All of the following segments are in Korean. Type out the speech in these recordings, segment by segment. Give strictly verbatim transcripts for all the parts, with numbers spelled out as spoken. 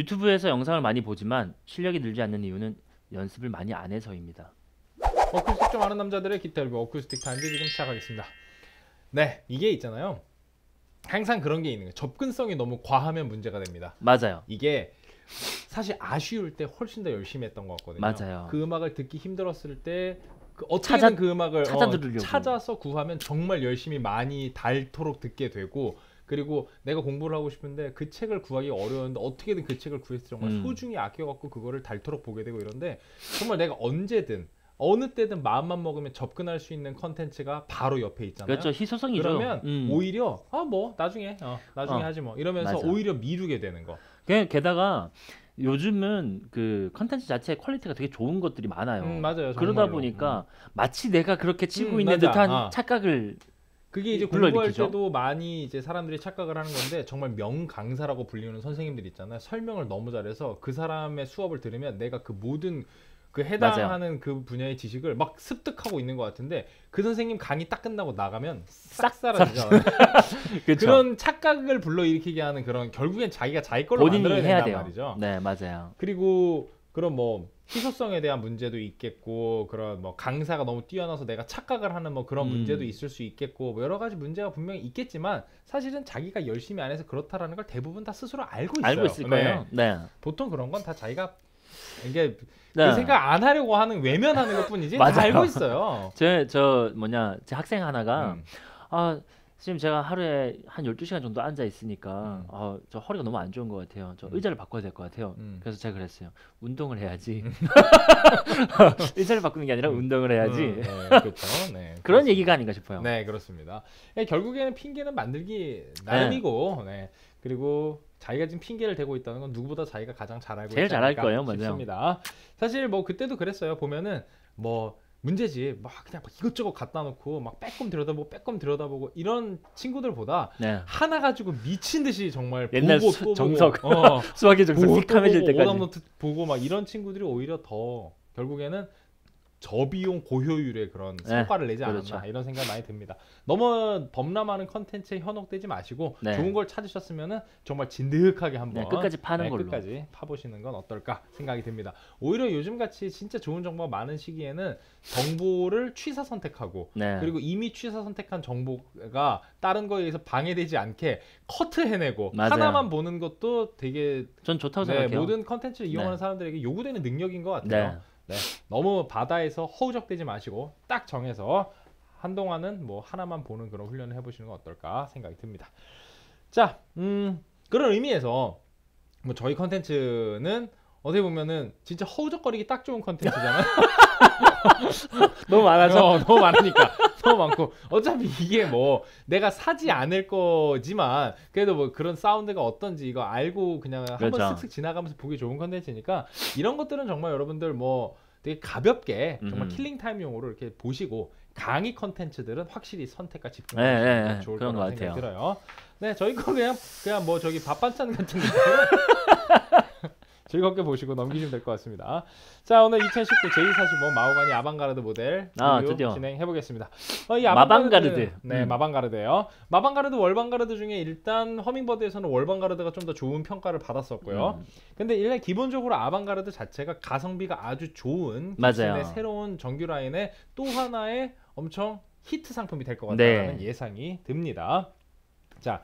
유튜브에서 영상을 많이 보지만 실력이 늘지 않는 이유는 연습을 많이 안 해서입니다. 어쿠스틱 좀 아는 남자들의 기타 리뷰 어쿠스틱 타임즈 지금 시작하겠습니다. 네, 이게 있잖아요. 항상 그런 게 있는 거예요. 접근성이 너무 과하면 문제가 됩니다. 맞아요. 이게 사실 아쉬울 때 훨씬 더 열심히 했던 것 같거든요. 맞아요. 그 음악을 듣기 힘들었을 때 그 어떻게든 찾아, 그 음악을 찾아 들으려고. 어, 찾아서 구하면 정말 열심히 많이 닳도록 듣게 되고, 그리고 내가 공부를 하고 싶은데 그 책을 구하기 어려운데 어떻게든 그 책을 구해서 정말 음. 소중히 아껴갖고 그거를 닳도록 보게 되고 이런데, 정말 내가 언제든 어느 때든 마음만 먹으면 접근할 수 있는 컨텐츠가 바로 옆에 있잖아요. 그렇죠. 희소성이죠. 그러면 음. 오히려 아 뭐 나중에 어, 나중에 어. 하지 뭐 이러면서 맞아. 오히려 미루게 되는 거. 그냥 게다가 요즘은 그 컨텐츠 자체의 퀄리티가 되게 좋은 것들이 많아요. 음, 맞아요. 정말로. 그러다 보니까 음. 마치 내가 그렇게 치고 음, 있는 맞아. 듯한 아. 착각을. 그게 이제 공부할 일으키죠? 때도 많이 이제 사람들이 착각을 하는 건데, 정말 명강사라고 불리는 선생님들이 있잖아요. 설명을 너무 잘해서 그 사람의 수업을 들으면 내가 그 모든 그 해당하는 맞아요. 그 분야의 지식을 막 습득하고 있는 것 같은데, 그 선생님 강의 딱 끝나고 나가면 싹 사라지잖아요. 그런 착각을 불러일으키게 하는 그런, 결국엔 자기가 자기 걸로 만들어야 된단 돼요. 말이죠. 네, 맞아요. 그리고 그런 뭐 희소성에 대한 문제도 있겠고, 그런 뭐 강사가 너무 뛰어나서 내가 착각을 하는 뭐 그런 음. 문제도 있을 수 있겠고, 뭐 여러 가지 문제가 분명히 있겠지만, 사실은 자기가 열심히 안 해서 그렇다라는 걸 대부분 다 스스로 알고 있어요. 알고 있을 네. 거예요. 네. 보통 그런 건 다 자기가 이게 네. 그 생각 안 하려고 하는, 외면하는 것뿐이지 다 알고 있어요. 제 저 뭐냐 제 학생 하나가 음. 아 지금 제가 하루에 한 열두 시간 정도 앉아 있으니까 음. 아, 저 허리가 너무 안 좋은 것 같아요. 저 음. 의자를 바꿔야 될 것 같아요. 음. 그래서 제가 그랬어요. 운동을 해야지. 음. 의자를 바꾸는 게 아니라 음. 운동을 해야지. 음, 네, 그렇죠. 네, 그런 얘기가 아닌가 싶어요. 네, 그렇습니다. 네, 결국에는 핑계는 만들기 나름이고 네. 네. 그리고 자기가 지금 핑계를 대고 있다는 건 누구보다 자기가 가장 잘 알고 있지 않을까 싶습니다. 제일 잘할 거예요. 맞아요. 사실 뭐 그때도 그랬어요. 보면은 뭐 문제지 막 그냥 막 이것저것 갖다 놓고 막 빼꼼 들여다보고 빼꼼 들여다보고 이런 친구들보다 네. 하나 가지고 미친 듯이 정말 옛날 보고 수, 또 정석 보고, 어, 수학의 정석 캄캄해질 때까지 오답노트 보고 막 이런 친구들이 오히려 더 결국에는 저비용 고효율의 그런 성과를 네, 내지 않았나 그렇죠. 이런 생각 많이 듭니다. 너무 범람하는 컨텐츠에 현혹되지 마시고 네. 좋은 걸 찾으셨으면은 정말 진득하게 한번 네, 끝까지 파는 네, 걸로 끝까지 파보시는 건 어떨까 생각이 듭니다. 오히려 요즘같이 진짜 좋은 정보가 많은 시기에는 정보를 취사 선택하고 네. 그리고 이미 취사 선택한 정보가 다른 거에 의해서 방해되지 않게 커트해내고 맞아요. 하나만 보는 것도 되게 전 좋다고 네, 생각해요. 모든 컨텐츠를 이용하는 네. 사람들에게 요구되는 능력인 것 같아요. 네. 네, 너무 바다에서 허우적대지 마시고 딱 정해서 한동안은 뭐 하나만 보는 그런 훈련을 해보시는 건 어떨까 생각이 듭니다. 자, 음, 그런 의미에서 뭐 저희 컨텐츠는 어떻게 보면은 진짜 허우적거리기 딱 좋은 컨텐츠잖아요. 너무 많아서 어, 너무 많으니까 너무 많고 어차피 이게 뭐 내가 사지 않을 거지만 그래도 뭐 그런 사운드가 어떤지 이거 알고 그냥 한번 그렇죠. 슥슥 지나가면서 보기 좋은 컨텐츠니까 이런 것들은 정말 여러분들 뭐 되게 가볍게 정말 음. 킬링 타임 용으로 이렇게 보시고, 강의 컨텐츠들은 확실히 선택과 집중하시면 네, 네, 좋을 것 같아요. 생각이 들어요. 네, 저희 거 그냥 그냥 뭐 저기 밥 반찬 같은 거. 즐겁게 보시고 넘기시면 될 것 같습니다. 자, 오늘 이천십구 제이 사십오 마호가니 아방가르드 모델 아, 드디어. 진행해 보겠습니다. 어, 이 마방가르드. 네, 음. 마방가르드예요. 마방가르드, 월방가르드 중에 일단 허밍버드에서는 월방가르드가 좀 더 좋은 평가를 받았었고요. 음. 근데 일단 기본적으로 아방가르드 자체가 가성비가 아주 좋은 맞아요. 새로운 정규 라인의 또 하나의 엄청 히트 상품이 될 것 같다는 네. 예상이 듭니다. 자.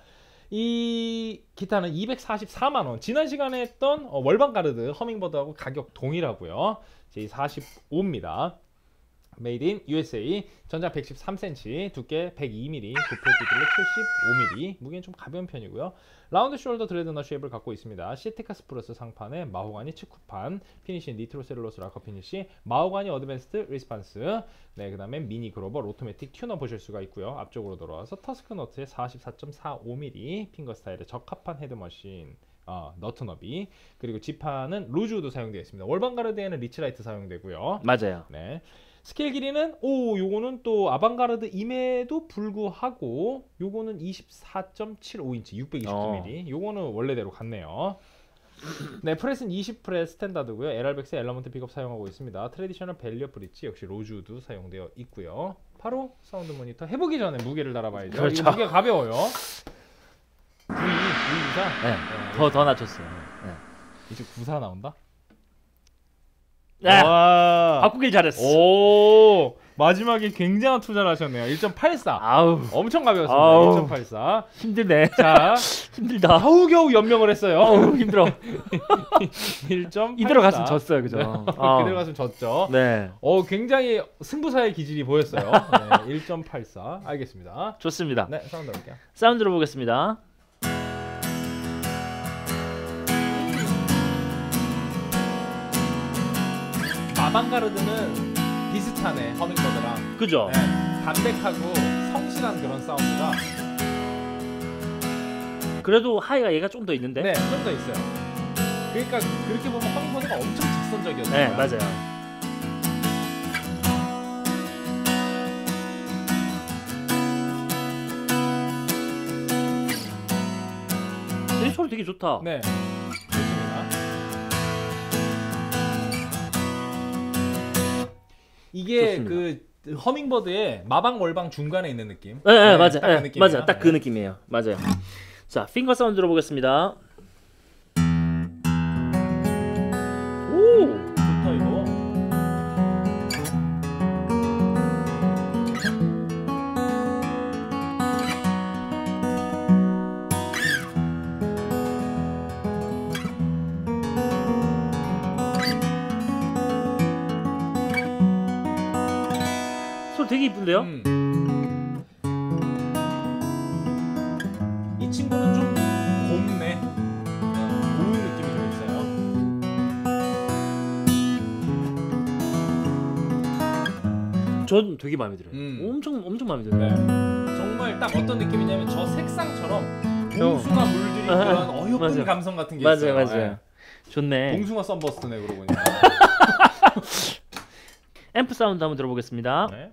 이 기타는 이백사십사만 원. 지난 시간에 했던 어, 월방가르드 허밍버드하고 가격 동일하고요. 제이 사십오입니다. Made in 유에스에이. 전장 백십삼 센티미터, 두께 백이 밀리미터, 부패 비틀로 칠십오 밀리미터. 무게는 좀 가벼운 편이고요. 라운드 숄더 드레드넛 쉐입을 갖고 있습니다. 시티카 스프루스 상판에 마호가니 측후판, 피니시 니트로셀룰로스 락커 피니시, 마호가니 어드밴스드 리스판스, 네, 그 다음에 미니 그로버 오토매틱 튜너 보실 수가 있고요. 앞쪽으로 돌아와서 터스크 너트의 사십사 점 사오 밀리미터 핑거 스타일에 적합한 헤드머신, 어, 너트 너비, 그리고 지판은 로즈우드 사용되어 있습니다. 월방가르드에는 리치라이트 사용되고요. 맞아요. 네. 스케일 길이는 오 요거는 또 아방가르드 임에도 불구하고 요거는 이십사 점 칠오 인치 육백이십구 밀리미터 어. 요거는 원래대로 같네요. 네, 프레스는 이십 프레 스탠다드고요. 엘알 백스 엘러먼트 픽업 사용하고 있습니다. 트레디셔널 벨리어 브릿지 역시 로즈우드 사용되어 있고요. 바로 사운드 모니터 해보기 전에 무게를 달아봐야죠. 그렇죠. 이거 무게가 가벼워요. V, V 이상? 네, 더, 더 낮췄어요. 네. 이제 구사 나온다? 아, 바꾸길 잘했어. 오, 마지막에 굉장한 투자를 하셨네요. 일 점 팔사. 아우, 엄청 가벼웠습니다. 일 점 팔사. 힘들네. 자, 힘들다. 겨우겨우 연명을 했어요. 아우, 힘들어. 일 점 팔사. 이대로 갔으면 졌어요, 그죠? 아. 그대로 갔으면 졌죠. 네. 어, 굉장히 승부사의 기질이 보였어요. 네, 일 점 팔사. 알겠습니다. 좋습니다. 네, 사운드 볼게요. 사운드로 보겠습니다. 아방가르드는 비슷하네, 허밍버드랑. 그죠? 네, 담백하고 성실한 그런 사운드가. 그래도 하이가 얘가 좀 더 있는데? 네, 좀 더 있어요. 그러니까 그렇게 보면 허밍버드가 엄청 직선적이었어요. 네, 맞아요. 이 소리 되게 좋다. 네. 이게 좋습니다. 그 허밍버드의 마방 월방 중간에 있는 느낌. 네, 네, 네 맞아, 딱 네, 그 맞아, 딱 그 느낌이에요. 맞아요. 자, 핑거 사운드 들어보겠습니다. 오, 좋다 이거. 되게 이쁜데요? 음. 이 친구는 좀 곱네. 고운 느낌이 좀 있어요. 전 되게 마음에 들어요. 음. 엄청 엄청 마음에 들어요. 네. 정말 딱 어떤 느낌이냐면 저 색상처럼 봉숭아 물들인 그런 어여쁜 감성 같은 게 맞아요, 있어요. 맞아요, 맞아요. 네. 좋네. 봉숭아 썬버스트네 그러고 보니까. 앰프 사운드 한번 들어보겠습니다. 네.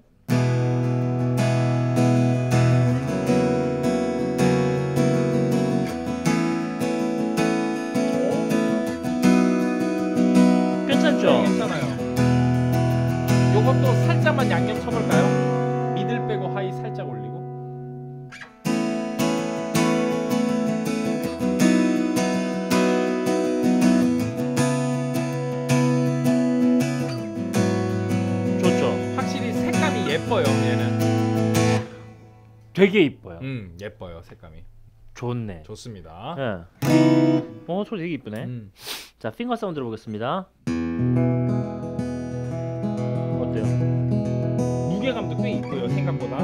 괜찮아요. 요것도 살짝만 양념 쳐볼까요? 미들 빼고 하이 살짝 올리고. 좋죠. 확실히 색감이 예뻐요. 얘는 되게 예뻐요. 음, 예뻐요. 색감이 좋네. 좋습니다. 네. 어, 소리 되게 예쁘네. 음. 자, 핑거 사운드 들어보겠습니다. 어때요? 무게감도 꽤 있고요, 생각보다.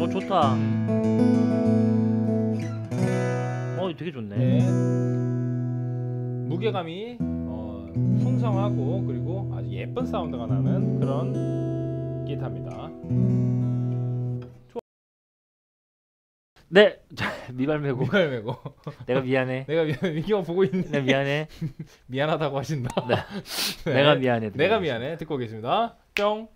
어, 좋다. 어, 되게 좋네. 네. 무게감이 어, 풍성하고 그리고 아주 예쁜 사운드가 나는 그런 기타입니다. 좋아. 네, 미발매고. 미발매고. 내가 미안해. 내가 미안해. 이거 보고 있는데. 내가 미안해. 미안하다고 하신다. 네. 네. 내가 미안해. 내가 미안해. 듣고 계십니다. 뿅.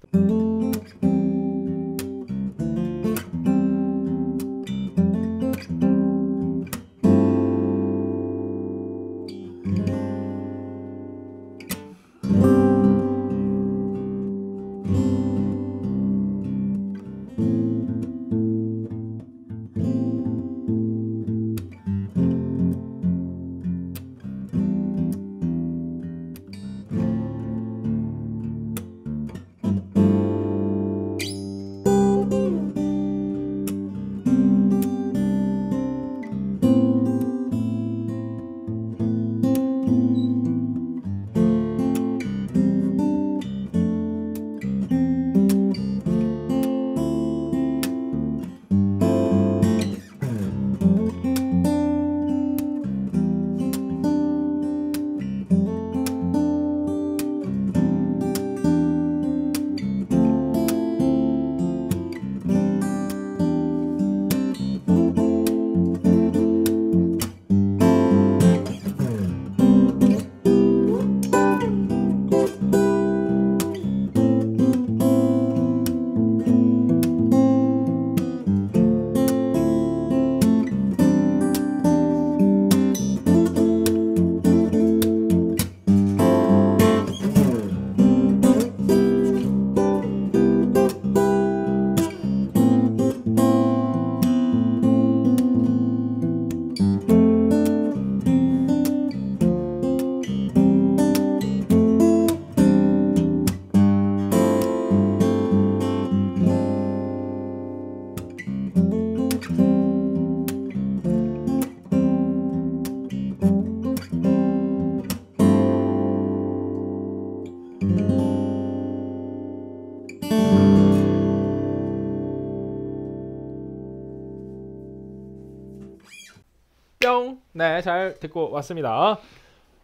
네, 잘 듣고 왔습니다.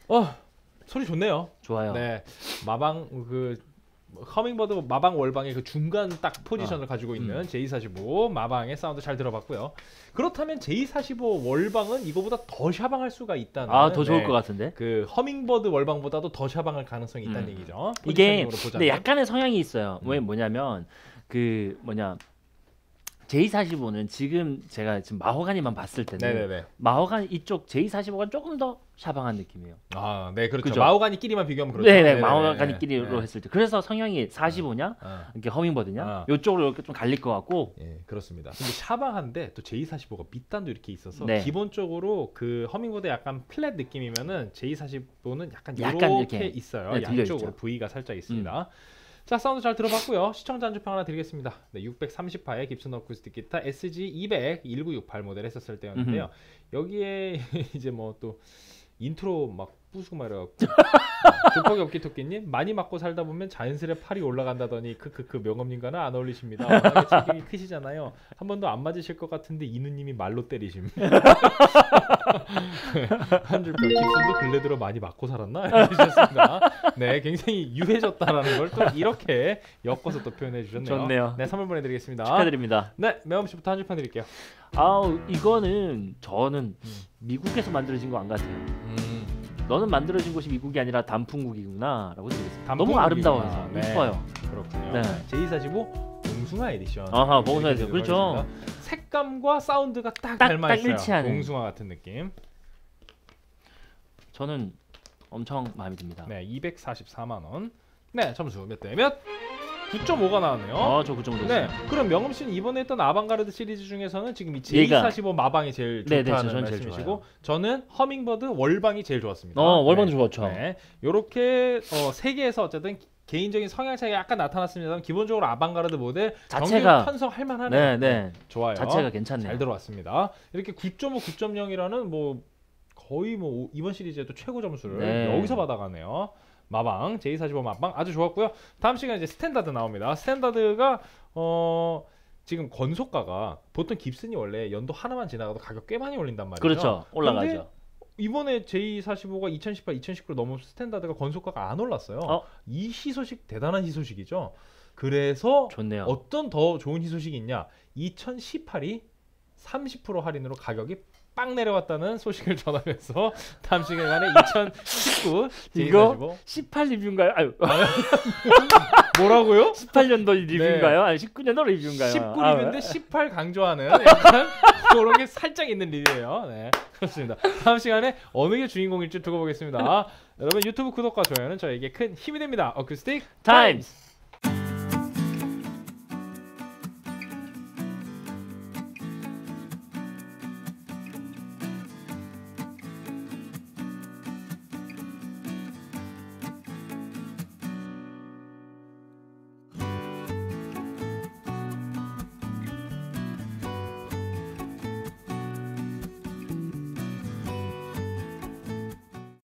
어, 소리 좋네요. 좋아요. 네, 마방 그 허밍버드 마방 월방의 그 중간 딱 포지션을 아, 가지고 있는 음. 제이 사십오 마방의 사운드 잘 들어봤고요. 그렇다면 제이 사십오 월방은 이거보다 더 샤방할 수가 있다는, 아, 더 좋을 네, 것 같은데. 그 허밍버드 월방보다도 더 샤방할 가능성이 음. 있다는 얘기죠. 이게 근데 약간의 성향이 있어요. 음. 왜 뭐냐면 그 뭐냐. 제이 사십오는 지금 제가 지금 마호가니만 봤을 때는 네네네. 마호가니 이쪽 제이 사십오가 조금 더 샤방한 느낌이에요. 아, 네, 그렇죠. 그죠? 마호가니끼리만 비교하면 그렇죠. 네, 네, 마호가니끼리로 네네. 했을 때. 그래서 성향이 사십오냐, 아, 이렇게 허밍버드냐, 아, 이쪽으로 이렇게 좀 갈릴 것 같고. 예, 그렇습니다. 근데 샤방한데 또 제이 사십오가 밑단도 이렇게 있어서 네. 기본적으로 그 허밍버드 약간 플랫 느낌이면은 제이 사십오는 약간, 약간 이렇게 있어요. 네, 양쪽으로 V가 살짝 있습니다. 음. 자, 사운드 잘 들어봤고요. 시청자 안주평 하나 드리겠습니다. 네, 육백삼십화의 깁슨 어쿠스틱 기타 에스지 이백 천구백육십팔 모델 했었을 때였는데요. 음흠. 여기에 이제 뭐 또 인트로 막 부수고 말해갖고 급하게 없기 토끼님 많이 맞고 살다 보면 자연스레 팔이 올라간다더니 크크크 명업님과는 안 어울리십니다. 워낙에 체격이 크시잖아요. 한 번도 안 맞으실 것 같은데 이누님이 말로 때리심. 한줄평 깁슨도 근래 들어 많이 맞고 살았나? 해주셨습니다. 네, 굉장히 유해졌다라는 걸 또 이렇게 엮어서 또 표현해 주셨네요. 좋네요. 네, 선물 보내드리겠습니다. 축하드립니다. 네, 매엄씨부터 한 줄평 드릴게요. 아우, 이거는 저는 음. 미국에서 만들어진 거 안 같아요. 음. 너는 만들어진 곳이 미국이 아니라 단풍국이구나 라고 드리겠습니다. 너무 아름다워서 네. 이뻐요. 그렇군요. 네. 제이 사십오 봉숭아 에디션. 아하, 봉숭아 에디션. 그렇죠. 색감과 사운드가 딱, 딱 닮아있어요. 딱 봉숭아 같은 느낌. 저는 엄청 마음에 듭니다. 네, 이백사십사만 원. 네, 점수 몇 대 몇? 구 점 오가 나왔네요. 아, 저 구 점 오. 네, 그럼 명음 씨는 이번에 했던 아방가르드 시리즈 중에서는 지금 이 제이 사십오 마방이 제일 좋다는 네네, 말씀이시고, 저는 허밍버드 월방이 제일 좋았습니다. 어, 월방도 네. 좋았죠. 네, 요렇게 어, 세 개에서 어쨌든 개인적인 성향 차이가 약간 나타났습니다만 기본적으로 아방가르드 모델 자체가 편성할 만하네요. 네, 네. 좋아요. 자체가 괜찮네요. 잘 들어왔습니다. 이렇게 구 점 오, 구 점 영이라는 뭐 거의 뭐 이번 시리즈의 또 최고 점수를 네. 여기서 받아가네요. 마방, 제이 사십오 마방 아주 좋았고요. 다음 시간에 이제 스탠다드 나옵니다. 스탠다드가 어... 지금 권소가가 보통 깁슨이 원래 연도 하나만 지나가도 가격 꽤 많이 올린단 말이죠. 그렇죠. 올라가죠. 이번에 제이 사십오가 이천십팔, 이천십구로 넘어서 스탠다드가 권소가가 안 올랐어요. 어? 이 희소식 대단한 희소식이죠. 그래서 좋네요. 어떤 더 좋은 희소식이 있냐. 이천십팔이 삼십 퍼센트 할인으로 가격이 빵 내려왔다는 소식을 전하면서 다음 시간에 이천십구 이거 십팔 리뷰인가요? 아유. 뭐라고요? 십팔 년도 리뷰인가요? 네. 아니 십구 년도 리뷰인가요? 십구 리뷰인데 아, 십팔 강조하는 약간 그런 게 살짝 있는 리뷰예요. 네, 그렇습니다. 다음 시간에 어느 게 주인공일지 두고 보겠습니다. 여러분 유튜브 구독과 좋아요는 저에게 큰 힘이 됩니다. 어쿠스틱 타임스.